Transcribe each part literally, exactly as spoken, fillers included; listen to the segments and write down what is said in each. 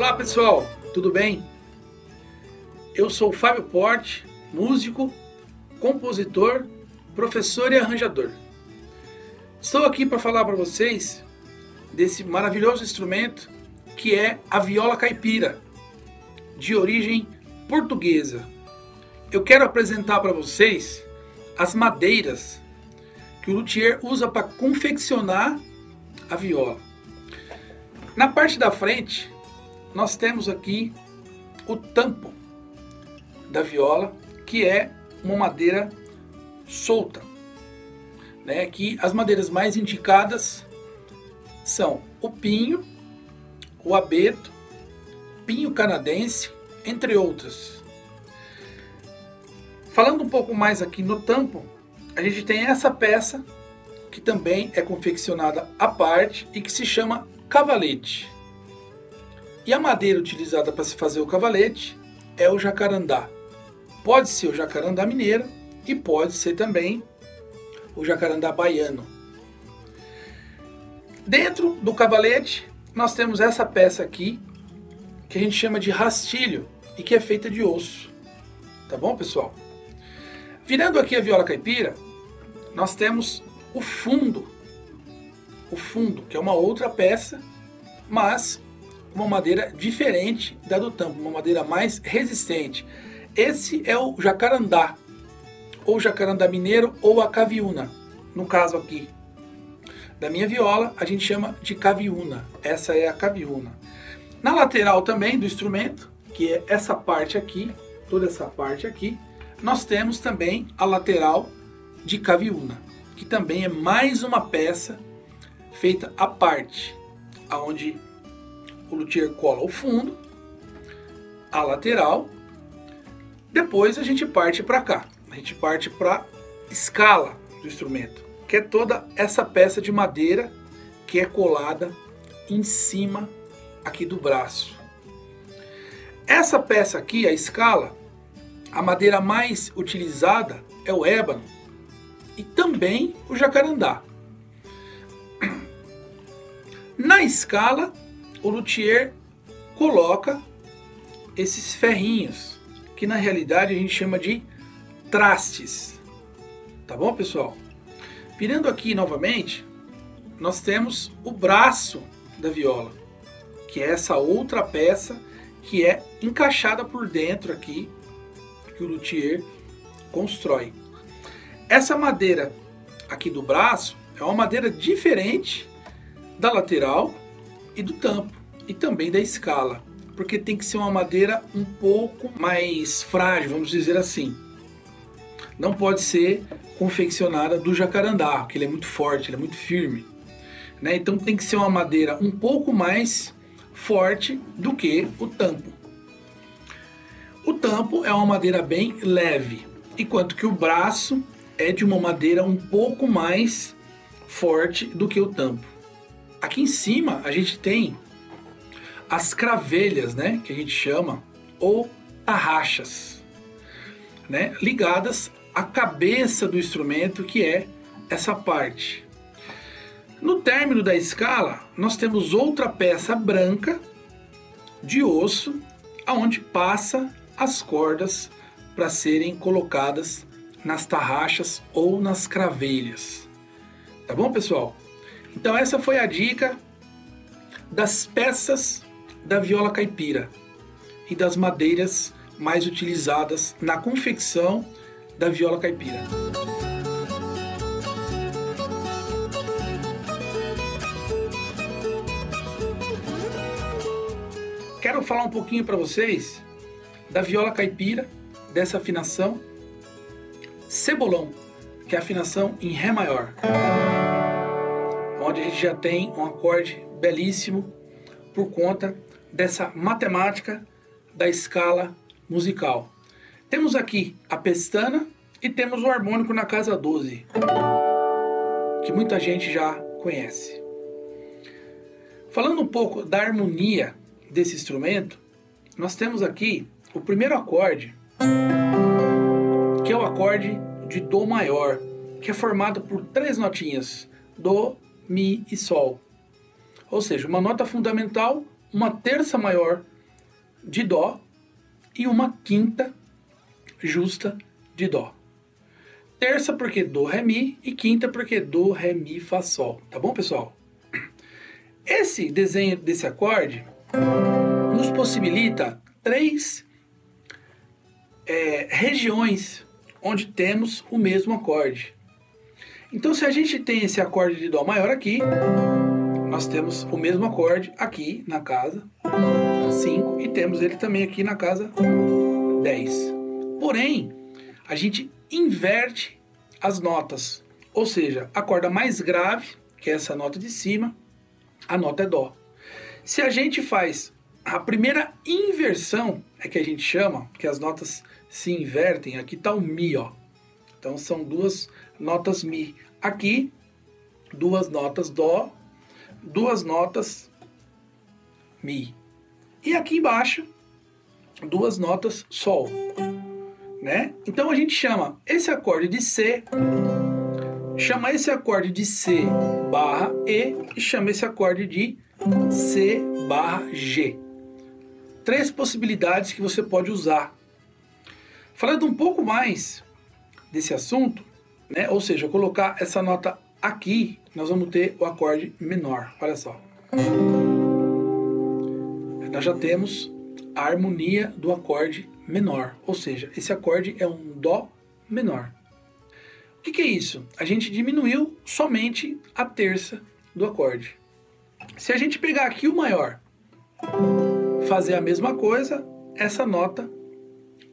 Olá pessoal, tudo bem? Eu sou o Fábio Porte, músico, compositor, professor e arranjador. Estou aqui para falar para vocês desse maravilhoso instrumento que é a viola caipira, de origem portuguesa. Eu quero apresentar para vocês as madeiras que o luthier usa para confeccionar a viola. Na parte da frente, nós temos aqui o tampo da viola, que é uma madeira solta, né? Que as madeiras mais indicadas são o pinho, o abeto, pinho canadense, entre outras. Falando um pouco mais aqui no tampo, a gente tem essa peça que também é confeccionada à parte e que se chama cavalete. E a madeira utilizada para se fazer o cavalete é o jacarandá. Pode ser o jacarandá mineiro e pode ser também o jacarandá baiano. Dentro do cavalete nós temos essa peça aqui que a gente chama de rastilho e que é feita de osso. Tá bom, pessoal? Virando aqui a viola caipira, nós temos o fundo. O fundo, que é uma outra peça, mas uma madeira diferente da do tampo, uma madeira mais resistente. Esse é o jacarandá, ou jacarandá mineiro, ou a caviúna. No caso aqui da minha viola, a gente chama de caviúna. Essa é a caviúna. Na lateral também do instrumento, que é essa parte aqui, toda essa parte aqui, nós temos também a lateral de caviúna, que também é mais uma peça feita à parte, aonde o luthier cola o fundo, a lateral, depois a gente parte para cá, a gente parte para escala do instrumento, que é toda essa peça de madeira que é colada em cima aqui do braço. Essa peça aqui, a escala, a madeira mais utilizada é o ébano e também o jacarandá. Na escala, o luthier coloca esses ferrinhos, que na realidade a gente chama de trastes. Tá bom, pessoal? Virando aqui novamente, nós temos o braço da viola, que é essa outra peça que é encaixada por dentro aqui, que o luthier constrói. Essa madeira aqui do braço é uma madeira diferente da lateral e do tampo e também da escala, porque tem que ser uma madeira um pouco mais frágil, vamos dizer assim. Não pode ser confeccionada do jacarandá, porque ele é muito forte, ele é muito firme, né? Então tem que ser uma madeira um pouco mais forte do que o tampo. O tampo é uma madeira bem leve, enquanto que o braço é de uma madeira um pouco mais forte do que o tampo. Aqui em cima a gente tem as cravelhas, né, que a gente chama, ou tarraxas, né, ligadas à cabeça do instrumento, que é essa parte. No término da escala, nós temos outra peça branca de osso, aonde passa as cordas para serem colocadas nas tarraxas ou nas cravelhas. Tá bom, pessoal? Então essa foi a dica das peças da viola caipira e das madeiras mais utilizadas na confecção da viola caipira. Quero falar um pouquinho para vocês da viola caipira, dessa afinação cebolão, que é a afinação em Ré maior, onde a gente já tem um acorde belíssimo por conta dessa matemática da escala musical. Temos aqui a pestana e temos o harmônico na casa doze, que muita gente já conhece. Falando um pouco da harmonia desse instrumento, nós temos aqui o primeiro acorde, que é o acorde de Dó maior, que é formado por três notinhas, Dó, Mi e Sol, ou seja, uma nota fundamental uma terça maior de dó e uma quinta justa de dó. Terça porque do, ré, mi, e quinta porque do, ré, mi, fá, sol. Tá bom, pessoal? Esse desenho desse acorde nos possibilita três é, regiões onde temos o mesmo acorde. Então, se a gente tem esse acorde de dó maior aqui, nós temos o mesmo acorde aqui na casa cinco e temos ele também aqui na casa dez. Porém, a gente inverte as notas, ou seja, a corda mais grave, que é essa nota de cima, a nota é dó. Se a gente faz a primeira inversão, é que a gente chama, que as notas se invertem, aqui está o mi, ó. Então são duas notas mi. Aqui, duas notas dó, duas notas mi. E aqui embaixo, duas notas sol, né? Então a gente chama esse acorde de C, chama esse acorde de C barra E e chama esse acorde de C barra G. Três possibilidades que você pode usar. Falando um pouco mais desse assunto, né? Ou seja, colocar essa nota aqui, nós vamos ter o acorde menor. Olha só. Nós já temos a harmonia do acorde menor. Ou seja, esse acorde é um dó menor. O que que é isso? A gente diminuiu somente a terça do acorde. Se a gente pegar aqui o maior, fazer a mesma coisa, essa nota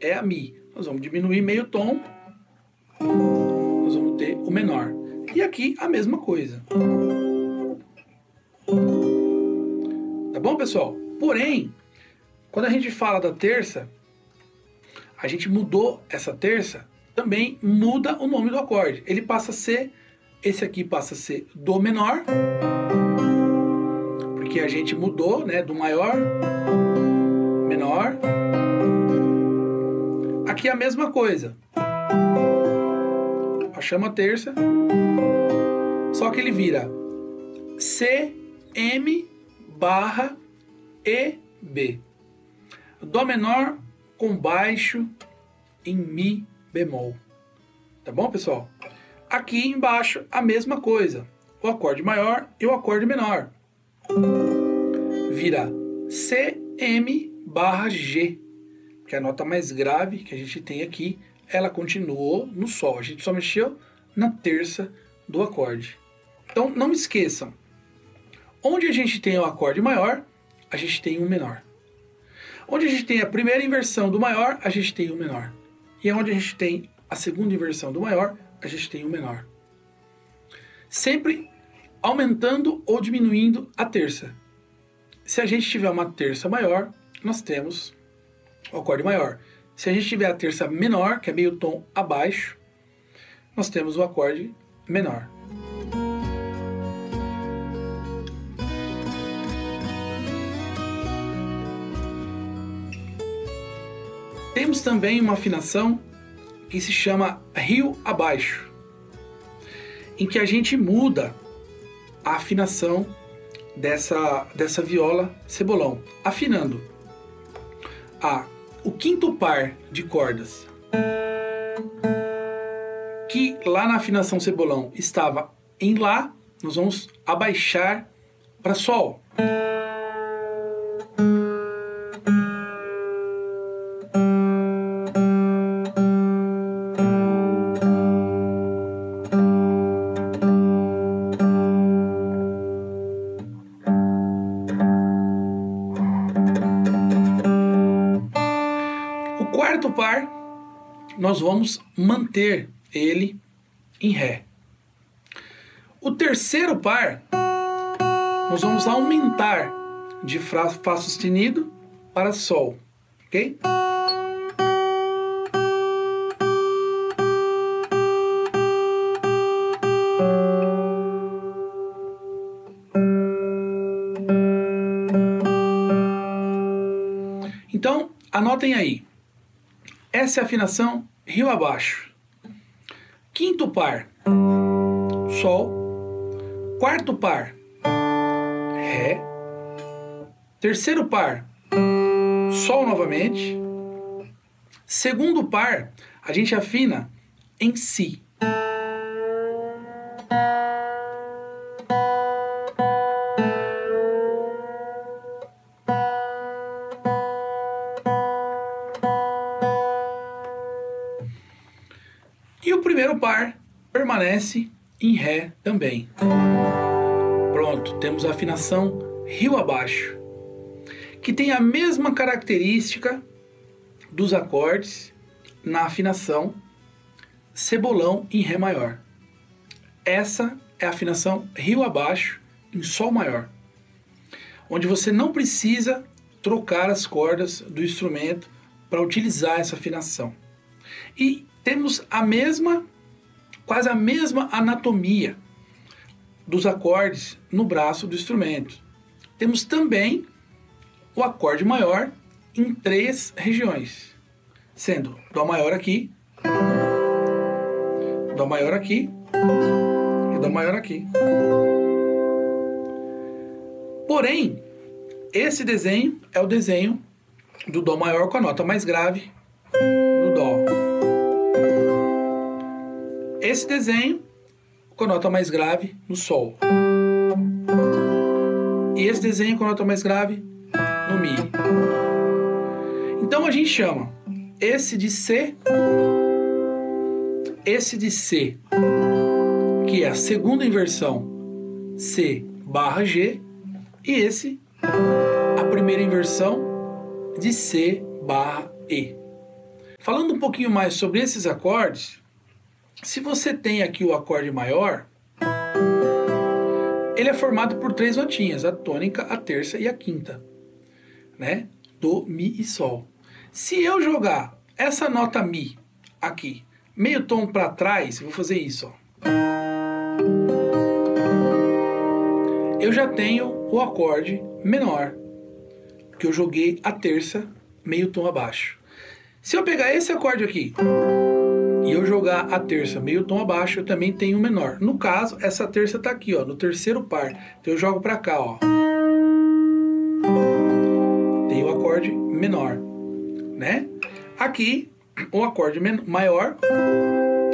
é a mi. Nós vamos diminuir meio tom, nós vamos ter o menor. E aqui a mesma coisa. Tá bom, pessoal? Porém, quando a gente fala da terça, a gente mudou essa terça, também muda o nome do acorde. Ele passa a ser, esse aqui passa a ser dó menor, porque a gente mudou, né, do maior, menor. Aqui é a mesma coisa. Chama terça, só que ele vira C, M, barra, E, B. Dó menor com baixo em Mi bemol. Tá bom, pessoal? Aqui embaixo a mesma coisa. O acorde maior e o acorde menor. Vira C, M, barra, G. Que é a nota mais grave que a gente tem aqui. Ela continuou no sol, a gente só mexeu na terça do acorde. Então não esqueçam, onde a gente tem o acorde maior, a gente tem o menor. Onde a gente tem a primeira inversão do maior, a gente tem o menor. E onde a gente tem a segunda inversão do maior, a gente tem o menor. Sempre aumentando ou diminuindo a terça. Se a gente tiver uma terça maior, nós temos o acorde maior. Se a gente tiver a terça menor, que é meio tom abaixo, nós temos o acorde menor. Temos também uma afinação que se chama Rio Abaixo, em que a gente muda a afinação dessa, dessa viola cebolão, afinando a o quinto par de cordas, que lá na afinação cebolão estava em Lá, nós vamos abaixar para Sol. Par, nós vamos manter ele em Ré. O terceiro par, nós vamos aumentar de Fá sustenido para Sol, ok? Então, anotem aí. Essa é a afinação Rio Abaixo. Quinto par, Sol. Quarto par, Ré. Terceiro par, sol novamente. Segundo par, a gente afina em si. E o primeiro par permanece em Ré também. Pronto, temos a afinação Rio Abaixo, que tem a mesma característica dos acordes na afinação cebolão em Ré maior. Essa é a afinação Rio Abaixo em Sol maior, onde você não precisa trocar as cordas do instrumento para utilizar essa afinação. E temos a mesma, quase a mesma anatomia dos acordes no braço do instrumento. Temos também o acorde maior em três regiões, sendo Dó maior aqui, Dó maior aqui e Dó maior aqui. Porém, esse desenho é o desenho do Dó maior com a nota mais grave no Dó. Esse desenho com a nota mais grave no Sol. E esse desenho com a nota mais grave no Mi. Então a gente chama esse de C, esse de C, que é a segunda inversão C barra G, e esse, a primeira inversão de C barra E. Falando um pouquinho mais sobre esses acordes, se você tem aqui o acorde maior, ele é formado por três notinhas, a tônica, a terça e a quinta, né? Do, Mi e Sol. Se eu jogar essa nota Mi aqui, meio tom para trás, eu vou fazer isso, ó. Eu já tenho o acorde menor, que eu joguei a terça meio tom abaixo. Se eu pegar esse acorde aqui e eu jogar a terça meio tom abaixo, eu também tenho o menor. No caso, essa terça tá aqui, ó, no terceiro par. Então eu jogo para cá, ó. Tem o acorde menor, né? Aqui, o acorde maior.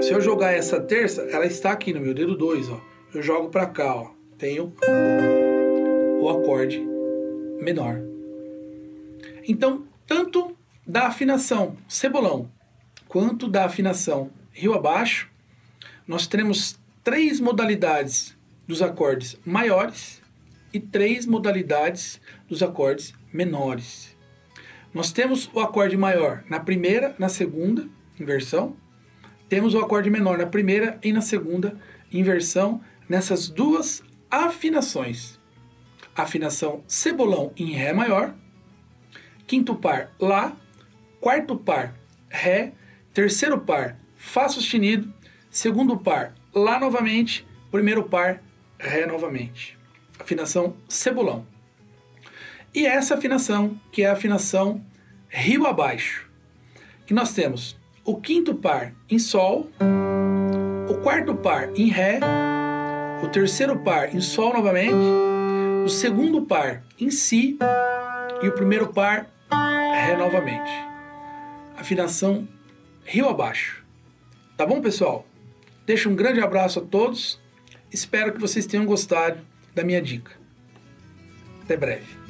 Se eu jogar essa terça, ela está aqui no meu dedo dois, ó. Eu jogo para cá, ó. Tenho o acorde menor. Então, tanto da afinação cebolão quanto da afinação Rio Abaixo, nós teremos três modalidades dos acordes maiores e três modalidades dos acordes menores. Nós temos o acorde maior na primeira, na segunda inversão. Temos o acorde menor na primeira e na segunda inversão nessas duas afinações. Afinação cebolão em Ré maior, quinto par Lá, quarto par Ré, terceiro par, Fá sustenido. Segundo par, Lá novamente. Primeiro par, Ré novamente. Afinação cebolão. E essa afinação, que é a afinação Rio Abaixo, que nós temos o quinto par em Sol, o quarto par em Ré, o terceiro par em Sol novamente, o segundo par em Si e o primeiro par, Ré novamente. Afinação Rio Abaixo. Tá bom, pessoal? Deixo um grande abraço a todos. Espero que vocês tenham gostado da minha dica. Até breve.